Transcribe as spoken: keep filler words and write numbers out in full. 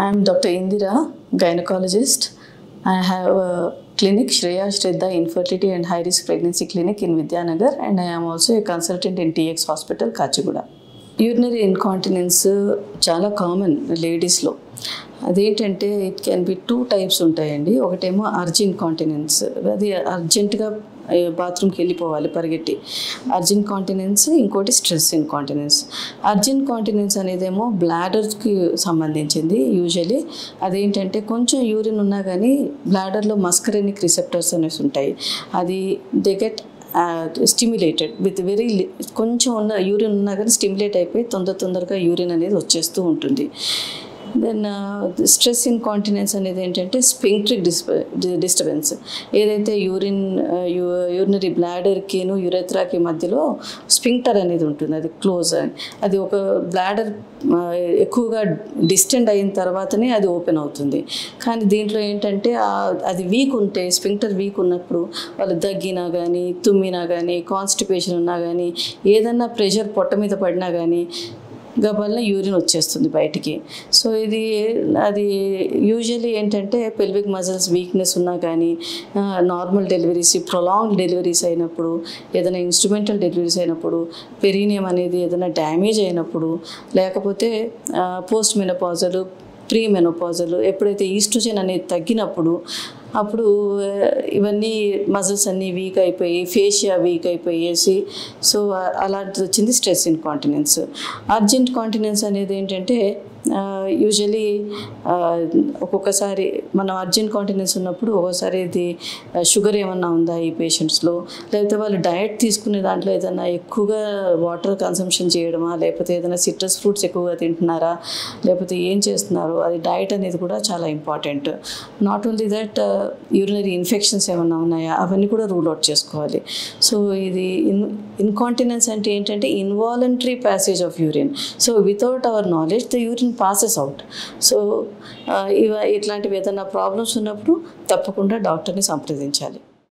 I am Doctor Indira, gynecologist. I have a clinic, Shreya Shraddha Infertility and High Risk Pregnancy Clinic in Vidyanagar, and I am also a consultant in T X Hospital, Kachiguda. Urinary incontinence chala common ladies lo. It can be two types untayandi. Okatemo urge incontinence. Adi urgent ga bathroom ki vellipovali parigetti. Urge incontinence, inkoti stress incontinence. Urge incontinence anedemo bladder ki sambandhinchindi. Usually adi entante koncham urine unna gaani bladder lo muscarinic receptors anes untayi. Adi they get Uh, stimulated with very కొంచెం ఉన్న urine ఉన్నా కానీ stimulate అయిపోయి తొందర తొందరగా urine అనేది వచ్చేస్తూ ఉంటుంది. దెన్ స్ట్రెస్ ఇన్కాంటినెన్స్ అనేది ఏంటంటే స్పింక్ట్రిక్ డిస్టర్బెన్స్, ఏదైతే యూరిన్ యూరినరీ బ్లాడర్కిను యురెత్రాకి మధ్యలో స్పింక్టర్ అనేది ఉంటుంది, అది క్లోజ్ అని, అది ఒక బ్లాడర్ ఎక్కువగా డిస్టెంట్ అయిన తర్వాతనే అది ఓపెన్ అవుతుంది. కానీ దీంట్లో ఏంటంటే అది వీక్ ఉంటే, స్పింక్టర్ వీక్ ఉన్నప్పుడు వాళ్ళు దగ్గినా కానీ తుమ్మినా కానీ కాన్స్టిపేషన్ ఉన్నా కానీ ఏదన్నా ప్రెషర్ పొట్ట మీద పడినా కానీ గబల్న యూరిన్ వచ్చేస్తుంది బయటికి. సో ఇది అది యూజువల్లీ ఏంటంటే పెల్విక్ మజిల్స్ వీక్నెస్ ఉన్నా కానీ, నార్మల్ డెలివరీస్, ప్రొలాంగ్ డెలివరీస్ అయినప్పుడు, ఏదైనా ఇన్స్ట్రుమెంటల్ డెలివరీస్ అయినప్పుడు, పెరీనియం అనేది ఏదైనా డ్యామేజ్ అయినప్పుడు, లేకపోతే పోస్ట్ మెనోపాజల్, ప్రీ మెనోపాజల్, ఎప్పుడైతే ఈస్ట్రోజన్ అనేది తగ్గినప్పుడు అప్పుడు ఇవన్నీ మజిల్స్ అన్నీ వీక్ అయిపోయి ఫేషియా వీక్ అయిపోయేసి, సో అలాంటిది వచ్చింది స్ట్రెస్ ఇన్కాంటినెన్స్. అర్జెంట్ కాంటినెన్స్ అనేది ఏంటంటే యూజువలీ ఒక్కొక్కసారి మనం అర్జెంట్ కాంటినెన్స్ ఉన్నప్పుడు ఒక్కోసారి ఇది షుగర్ ఏమన్నా ఉందా ఈ పేషెంట్స్లో, లేకపోతే వాళ్ళు డయట్ తీసుకునే దాంట్లో ఏదైనా ఎక్కువగా వాటర్ కన్సంప్షన్ చేయడమా, లేకపోతే ఏదైనా సిట్రస్ ఫ్రూట్స్ ఎక్కువగా తింటున్నారా, లేకపోతే ఏం చేస్తున్నారు, అది డయట్ అనేది కూడా చాలా important. Not only that, urinary infections ఏమన్నా ఉన్నాయా అవన్నీ కూడా రూల్ అవుట్ చేసుకోవాలి. సో ఇది ఇన్ ఇన్కాంటినెన్స్ అంటే ఏంటంటే involuntary passage of urine. So without our knowledge the urine passes out. So ఇవ ఇట్లాంటివి ఏదైనా ప్రాబ్లమ్స్ ఉన్నప్పుడు తప్పకుండా డాక్టర్ని సంప్రదించాలి.